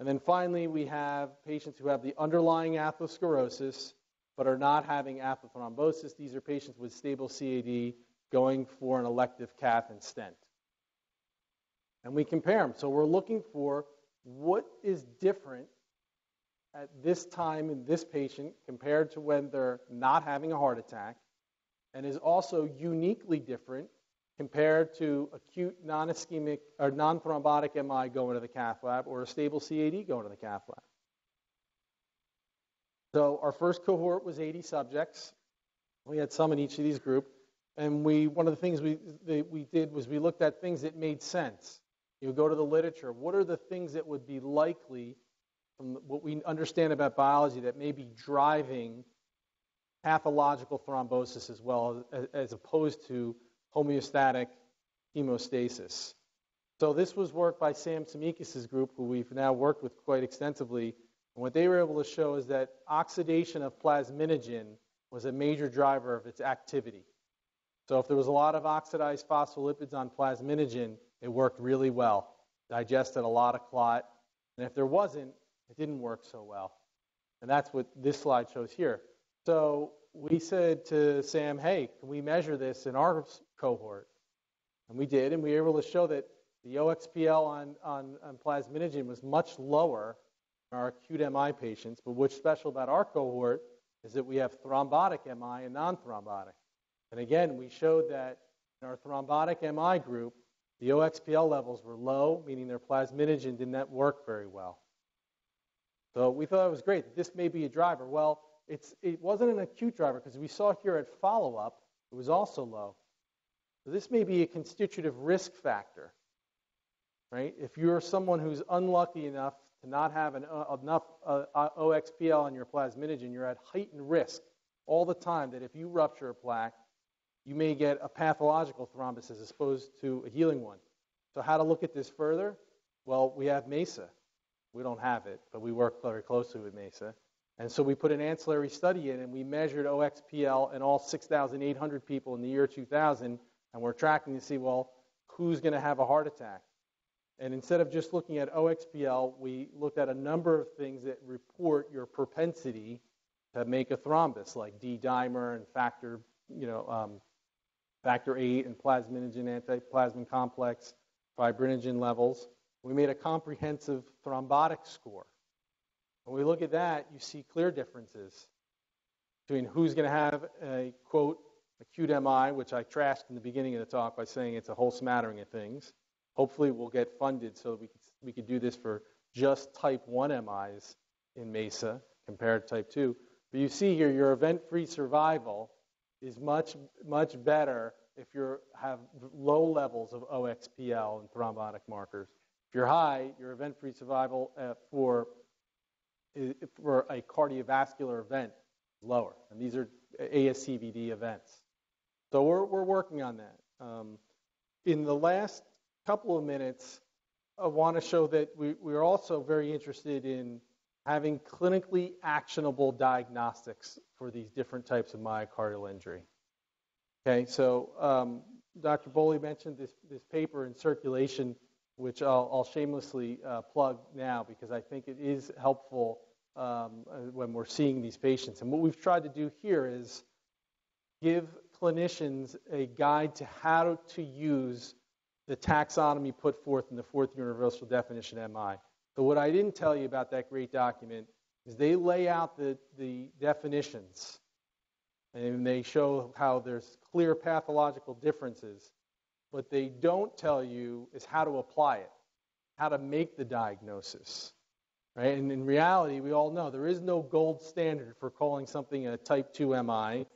And then finally, we have patients who have the underlying atherosclerosis, but are not having atherothrombosis. These are patients with stable CAD going for an elective cath and stent. And we compare them. So we're looking for what is different at this time in this patient compared to when they're not having a heart attack, and is also uniquely different compared to acute non-ischemic or non-thrombotic MI going to the cath lab or a stable CAD going to the cath lab. So our first cohort was 80 subjects. We had some in each of these groups. And one of the things we did was we looked at things that made sense. You go to the literature. What are the things that would be likely from what we understand about biology that may be driving pathological thrombosis as well as opposed to homeostatic hemostasis? So this was work by Sam Tsimikas' group, who we've now worked with quite extensively. And what they were able to show is that oxidation of plasminogen was a major driver of its activity. So if there was a lot of oxidized phospholipids on plasminogen, it worked really well, digested a lot of clot. And if there wasn't, it didn't work so well. And that's what this slide shows here. So we said to Sam, hey, can we measure this in our cohort? And we did, and we were able to show that the OXPL on plasminogen was much lower in our acute MI patients, but what's special about our cohort is that we have thrombotic MI and non-thrombotic. And again, we showed that in our thrombotic MI group, The OXPL levels were low, meaning their plasminogen did not work very well. So we thought it was great that this may be a driver. Well, it wasn't an acute driver because we saw here at follow-up, it was also low. So this may be a constitutive risk factor, right? If you're someone who's unlucky enough to not have enough OXPL in your plasminogen, you're at heightened risk all the time that if you rupture a plaque, you may get a pathological thrombosis as opposed to a healing one. So how to look at this further? Well, we have MESA. We don't have it, but we work very closely with MESA. And so we put an ancillary study in, and we measured OXPL in all 6,800 people in the year 2000, and we're tracking to see, well, who's going to have a heart attack? And instead of just looking at OXPL, we looked at a number of things that report your propensity to make a thrombus, like D-dimer and factor 8 and plasminogen, antiplasmin complex, fibrinogen levels. We made a comprehensive thrombotic score. When we look at that, you see clear differences between who's going to have a, quote, acute MI, which I trashed in the beginning of the talk by saying it's a whole smattering of things. Hopefully we'll get funded so we could do this for just type 1 MIs in MESA compared to type 2. But you see here your event-free survival is much, much better if you have low levels of OXPL and thrombotic markers. If you're high, your event-free survival for a cardiovascular event is lower. And these are ASCVD events. So we're working on that. In the last couple of minutes, I want to show that we're also very interested in having clinically actionable diagnostics for these different types of myocardial injury. Okay, so Dr. Bolli mentioned this paper in Circulation, which I'll shamelessly plug now because I think it is helpful when we're seeing these patients. And what we've tried to do here is give clinicians a guide to how to use the taxonomy put forth in the Fourth Universal Definition MI. But what I didn't tell you about that great document is they lay out the definitions, and they show how there's clear pathological differences. What they don't tell you is how to apply it, how to make the diagnosis, right? And in reality, we all know there is no gold standard for calling something a type 2 MI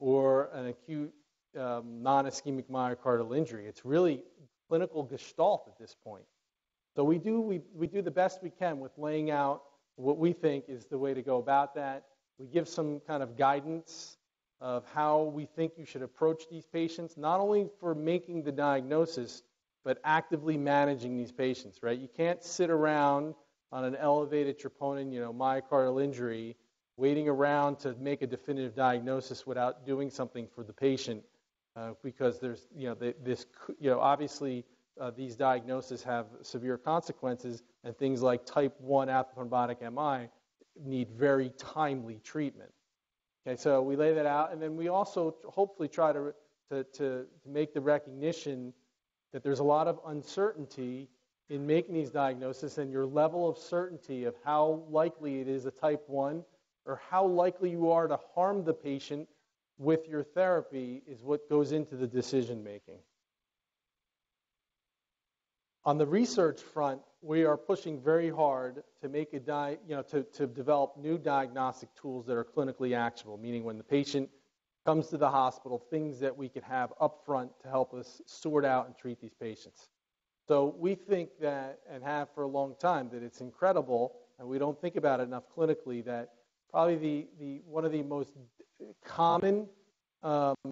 or an acute non-ischemic myocardial injury. It's really clinical gestalt at this point. So we do the best we can with laying out what we think is the way to go about that. We give some kind of guidance of how we think you should approach these patients, not only for making the diagnosis, but actively managing these patients, right? You can't sit around on an elevated troponin, myocardial injury, waiting around to make a definitive diagnosis without doing something for the patient, because there's, these diagnoses have severe consequences, and things like type 1 atherothrombotic MI need very timely treatment. Okay, so we lay that out, and then we also hopefully try to make the recognition that there's a lot of uncertainty in making these diagnoses, and your level of certainty of how likely it is a type 1 or how likely you are to harm the patient with your therapy is what goes into the decision making. On the research front, we are pushing very hard to make to develop new diagnostic tools that are clinically actionable, meaning when the patient comes to the hospital, things that we can have up front to help us sort out and treat these patients. So we think that, and have for a long time, that it's incredible, and we don't think about it enough clinically, that probably the one of the most common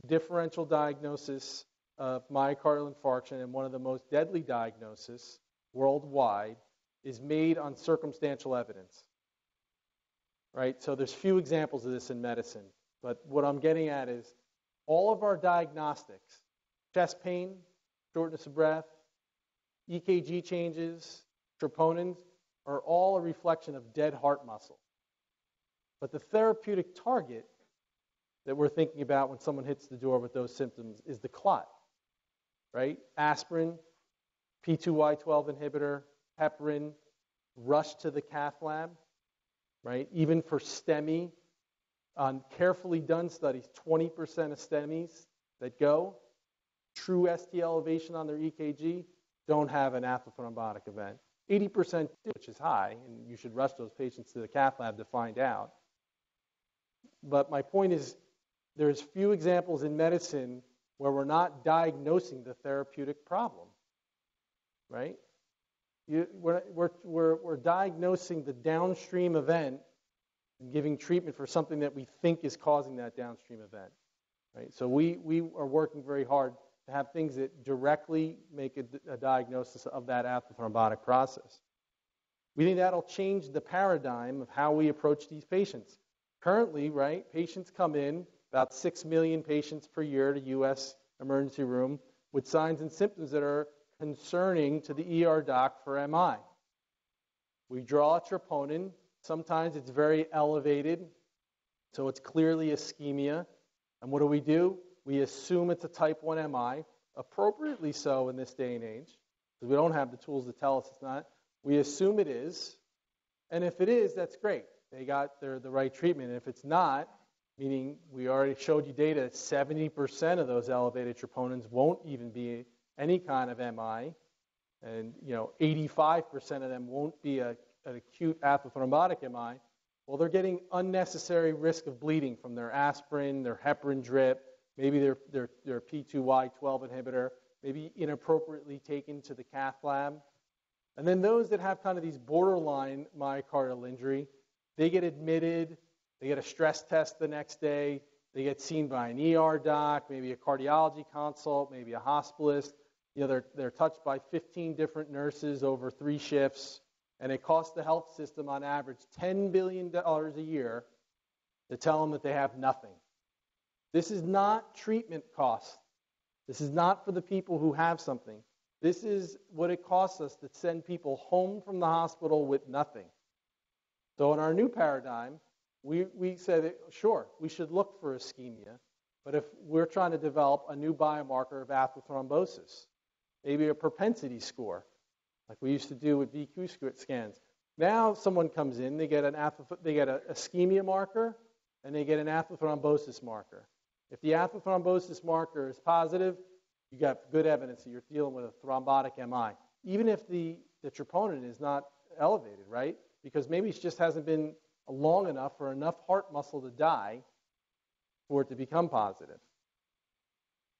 differential diagnosis of myocardial infarction, and one of the most deadly diagnoses worldwide, is made on circumstantial evidence, right? So there's few examples of this in medicine, but what I'm getting at is all of our diagnostics, chest pain, shortness of breath, EKG changes, troponins, are all a reflection of dead heart muscle. But the therapeutic target that we're thinking about when someone hits the door with those symptoms is the clot. Right? Aspirin, P2Y12 inhibitor, heparin, rush to the cath lab, right? Even for STEMI, on carefully done studies, 20% of STEMIs that go true ST elevation on their EKG don't have an atherothrombotic event. 80%, which is high, and you should rush those patients to the cath lab to find out. But my point is, there's few examples in medicine where we're not diagnosing the therapeutic problem, right? We're diagnosing the downstream event and giving treatment for something that we think is causing that downstream event, right? So we are working very hard to have things that directly make a diagnosis of that atherothrombotic process. We think that'll change the paradigm of how we approach these patients. Currently, right, patients come in, about 6 million patients per year to U.S. emergency room with signs and symptoms that are concerning to the ER doc for MI. We draw a troponin. Sometimes it's very elevated, so it's clearly ischemia. And what do? We assume it's a type 1 MI, appropriately so in this day and age, because we don't have the tools to tell us it's not. We assume it is, and if it is, that's great. They got the right treatment. And if it's not, meaning we already showed you data that 70% of those elevated troponins won't even be any kind of MI, and 85% of them won't be an acute atherothrombotic MI, well, they're getting unnecessary risk of bleeding from their aspirin, their heparin drip, maybe their P2Y12 inhibitor, maybe inappropriately taken to the cath lab. And then those that have kind of these borderline myocardial injury, they get admitted, they get a stress test the next day, they get seen by an ER doc, maybe a cardiology consult, maybe a hospitalist. They're touched by 15 different nurses over 3 shifts, and it costs the health system on average $10 billion a year to tell them that they have nothing. This is not treatment cost. This is not for the people who have something. This is what it costs us to send people home from the hospital with nothing. So in our new paradigm, we said, sure, we should look for ischemia, but if we're trying to develop a new biomarker of atherothrombosis, maybe a propensity score, like we used to do with VQ scans. Now someone comes in, they get an ischemia marker, and they get an atherothrombosis marker. If the atherothrombosis marker is positive, you got good evidence that you're dealing with a thrombotic MI, even if the troponin is not elevated, right? Because maybe it just hasn't been long enough for enough heart muscle to die for it to become positive.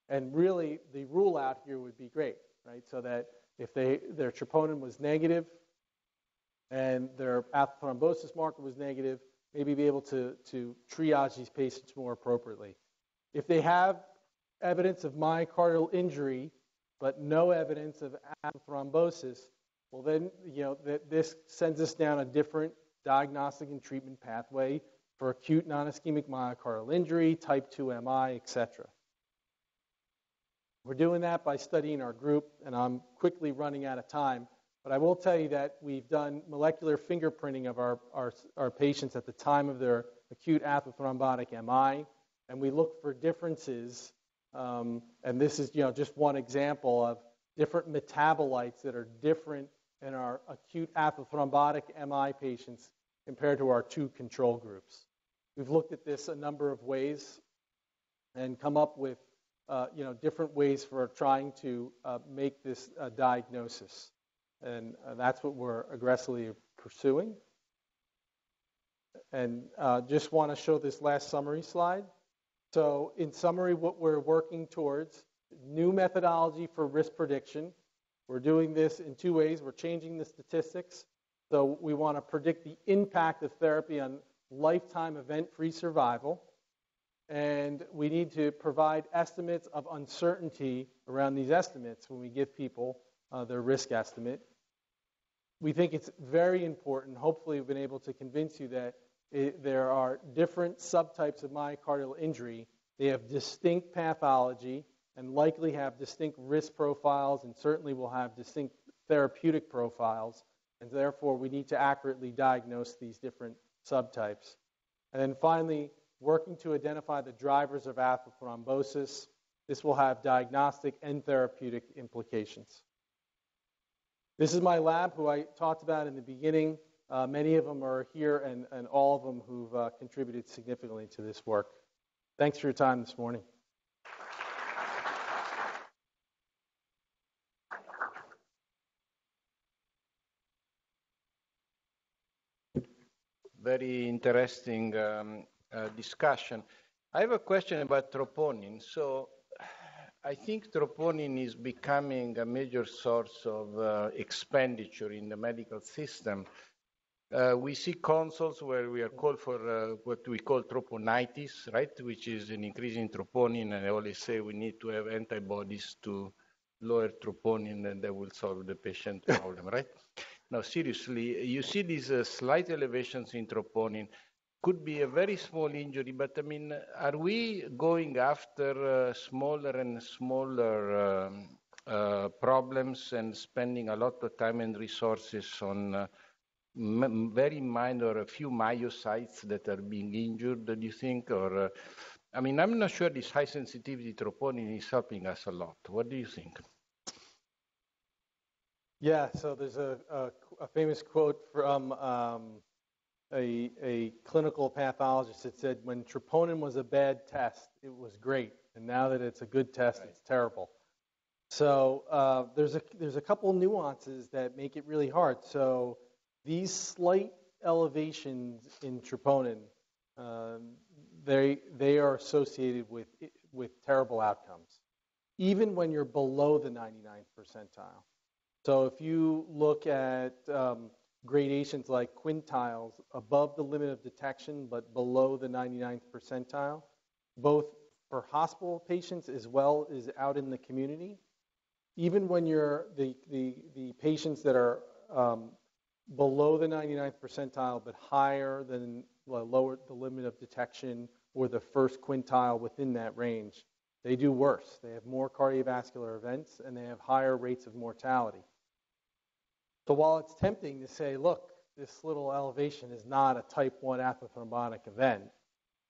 And really, the rule out here would be great, right? So that if their troponin was negative and their atherothrombosis marker was negative, maybe be able to triage these patients more appropriately. If they have evidence of myocardial injury, but no evidence of atherothrombosis, well, then, this sends us down a different diagnostic and treatment pathway for acute non-ischemic myocardial injury, type 2 MI, etc. We're doing that by studying our group, and I'm quickly running out of time, but I will tell you that we've done molecular fingerprinting of our patients at the time of their acute atherothrombotic MI, and we look for differences, and this is just one example of different metabolites that are different in our acute atherothrombotic MI patients compared to our 2 control groups. We've looked at this a number of ways and come up with different ways for trying to make this diagnosis. And that's what we're aggressively pursuing. And just want to show this last summary slide. So in summary, what we're working towards, new methodology for risk prediction. We're doing this in 2 ways. We're changing the statistics. So we want to predict the impact of therapy on lifetime event-free survival. And we need to provide estimates of uncertainty around these estimates when we give people their risk estimate. We think it's very important. Hopefully, we've been able to convince you that there are different subtypes of myocardial injury. They have distinct pathology and likely have distinct risk profiles and certainly will have distinct therapeutic profiles. And therefore, we need to accurately diagnose these different subtypes. And then finally, working to identify the drivers of atherothrombosis. This will have diagnostic and therapeutic implications. This is my lab, who I talked about in the beginning. Many of them are here, and all of them who've contributed significantly to this work. Thanks for your time this morning. very interesting discussion. I have a question about troponin. So I think troponin is becoming a major source of expenditure in the medical system. We see consults where we are called for what we call troponitis, right, which is an increase in troponin, and I always say we need to have antibodies to lower troponin and that will solve the patient problem, right? Now, seriously, you see these slight elevations in troponin. Could be a very small injury, but I mean, are we going after smaller and smaller problems and spending a lot of time and resources on very minor, a few myocytes that are being injured, do you think? Or, I mean, I'm not sure this high sensitivity troponin is helping us a lot. What do you think? Yeah, so there's a famous quote from a clinical pathologist that said, when troponin was a bad test, it was great. And now that it's a good test, right, it's terrible. So there's a couple nuances that make it really hard. So these slight elevations in troponin, they are associated with terrible outcomes, even when you're below the 99th percentile. So if you look at gradations like quintiles above the limit of detection but below the 99th percentile, both for hospital patients as well as out in the community, even when you're the patients that are below the 99th percentile but higher than lower the limit of detection or the first quintile within that range, they do worse. They have more cardiovascular events and they have higher rates of mortality. So while it's tempting to say, look, this little elevation is not a type 1 atherothrombotic event,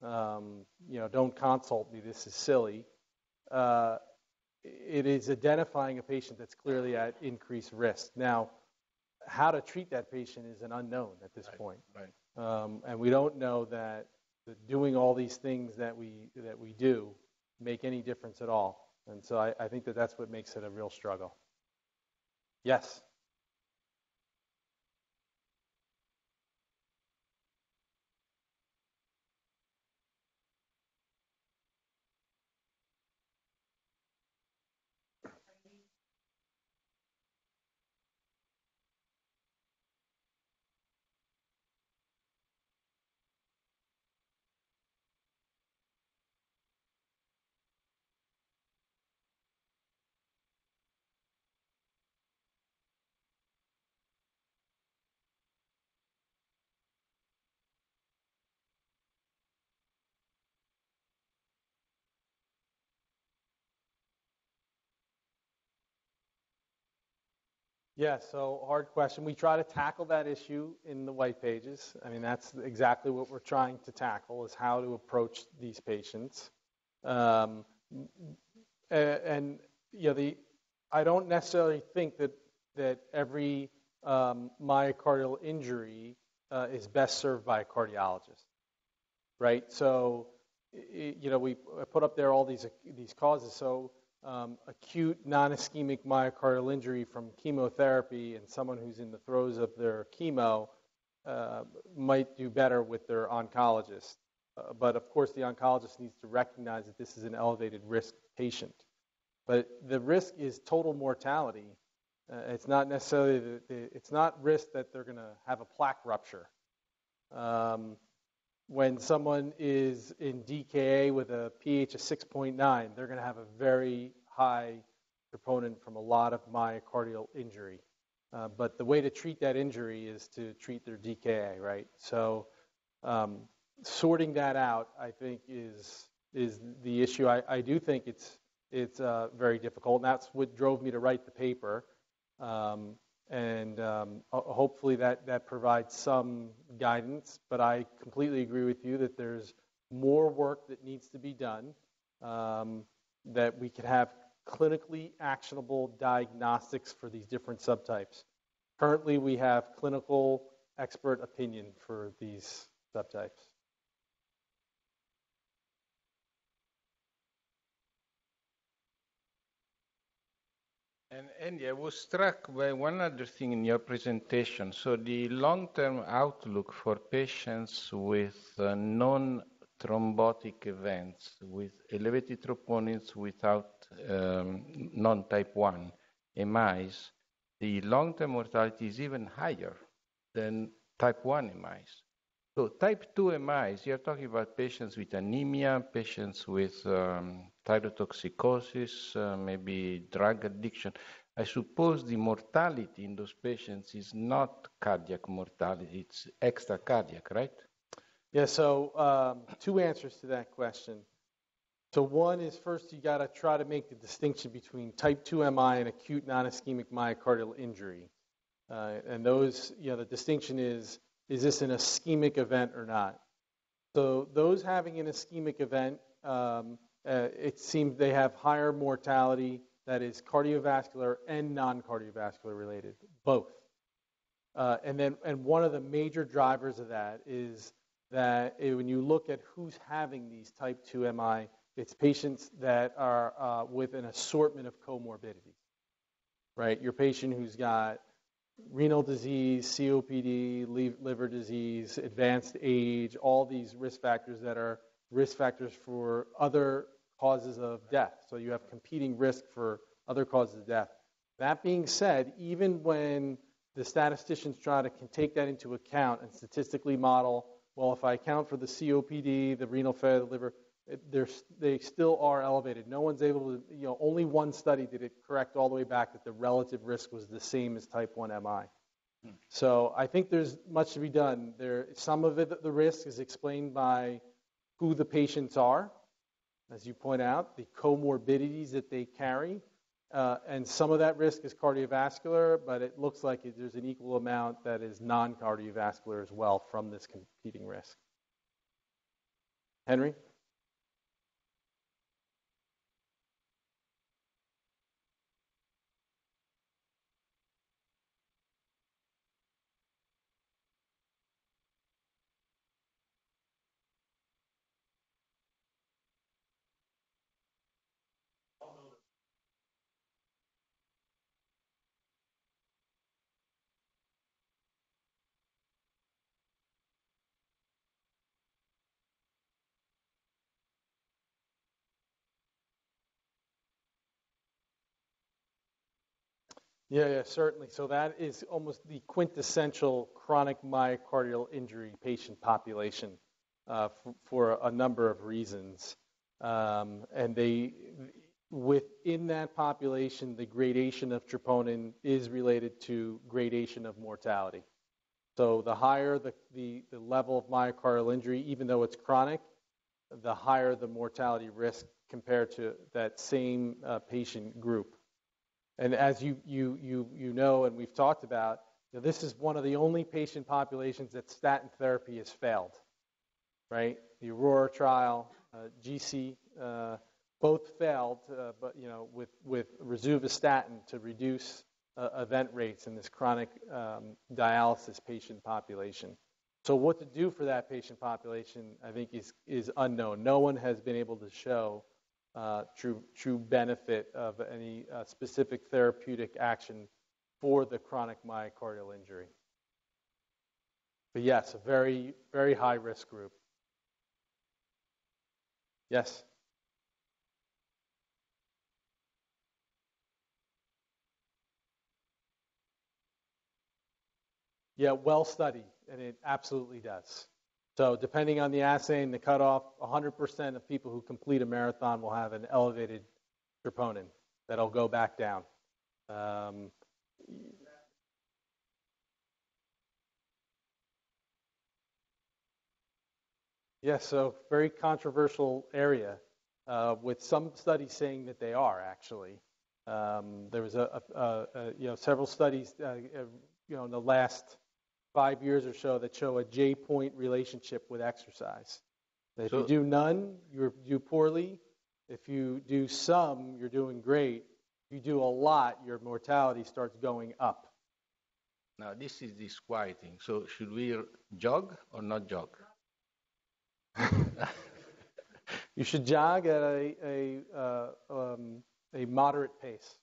you know, don't consult me, this is silly, it is identifying a patient that's clearly at increased risk. Now, how to treat that patient is an unknown at this point. Right. And we don't know that doing all these things that we do make any difference at all. And so I think that that's what makes it a real struggle. Yes. Yeah, so hard question. We try to tackle that issue in the white pages. I mean, that's exactly what we're trying to tackle, is how to approach these patients. And you know, I don't necessarily think that every myocardial injury is best served by a cardiologist, right? So, you know, we put up there all these causes. So. Acute non-ischemic myocardial injury from chemotherapy and someone who's in the throes of their chemo might do better with their oncologist. But of course, the oncologist needs to recognize that this is an elevated risk patient. But the risk is total mortality. It's not necessarily, it's not risk that they're going to have a plaque rupture. When someone is in DKA with a pH of 6.9, they're going to have a very high troponin from a lot of myocardial injury. But the way to treat that injury is to treat their DKA, right? So sorting that out, I think, is the issue. I do think it's very difficult, and that's what drove me to write the paper. And hopefully that provides some guidance, but I completely agree with you that there's more work that needs to be done, that we could have clinically actionable diagnostics for these different subtypes. Currently, we have clinical expert opinion for these subtypes. And I was struck by one other thing in your presentation. So the long-term outlook for patients with non-thrombotic events, with elevated troponins without non-type 1 MIs, the long-term mortality is even higher than type 1 MIs. So type 2 MIs, you're talking about patients with anemia, patients with thyrotoxicosis, maybe drug addiction. I suppose the mortality in those patients is not cardiac mortality, it's extracardiac, right? Yeah, so two answers to that question. So one is, first, you got to try to make the distinction between type 2 MI and acute non-ischemic myocardial injury. And those, you know, the distinction is this an ischemic event or not? So those having an ischemic event, it seems they have higher mortality that is cardiovascular and non-cardiovascular related, both. And one of the major drivers of that is that when you look at who's having these type 2 MI, it's patients that are with an assortment of comorbidities, right? Your patient who's got renal disease, COPD, liver disease, advanced age, all these risk factors that are risk factors for other causes of death. So you have competing risk for other causes of death. That being said, even when the statisticians try to can take that into account and statistically model, well, if I account for the COPD, the renal failure, the liver, they still are elevated. No one's able to, you know, only one study did it correct all the way back that the relative risk was the same as type 1 MI. So I think there's much to be done. There, some of it, the risk is explained by who the patients are, as you point out, the comorbidities that they carry. And some of that risk is cardiovascular, but it looks like there's an equal amount that is non-cardiovascular as well from this competing risk. Henry? Yeah, certainly. So that is almost the quintessential chronic myocardial injury patient population for a number of reasons. And they, within that population, the gradation of troponin is related to gradation of mortality. So the higher the level of myocardial injury, even though it's chronic, the higher the mortality risk compared to that same patient group. And as you know, and we've talked about, you know, this is one of the only patient populations that statin therapy has failed, right? The Aurora trial, GC, both failed, but you know, with rosuvastatin to reduce event rates in this chronic dialysis patient population. So what to do for that patient population, I think, is unknown. No one has been able to show true benefit of any specific therapeutic action for the chronic myocardial injury. But yes, a very, very high risk group. Yes. Yeah, well studied, and it absolutely does. So depending on the assay and the cutoff, 100% of people who complete a marathon will have an elevated troponin that'll go back down. Yeah, so very controversial area, with some studies saying that they are actually. There was several studies in the last 5 years or so that show a J-point relationship with exercise. If you do none, you do poorly. If you do some, you're doing great. If you do a lot, your mortality starts going up. Now, this is disquieting. So should we jog or not jog? You should jog at a moderate pace.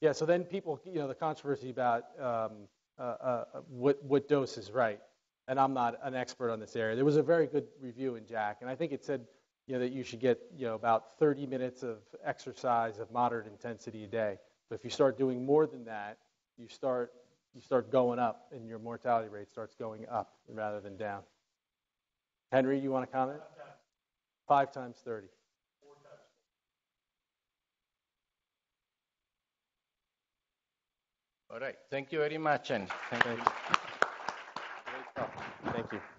Yeah, so then people, you know, the controversy about what dose is right. And I'm not an expert on this area. There was a very good review in JACC, and I think it said, you know, that you should get, you know, about 30 minutes of exercise of moderate intensity a day. But if you start doing more than that, you start going up, and your mortality rate starts going up rather than down. Henry, you want to comment? 5 times 30. 4 times. All right. Thank you very much, and thank you. Thank you.